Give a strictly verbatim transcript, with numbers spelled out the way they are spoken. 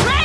Keep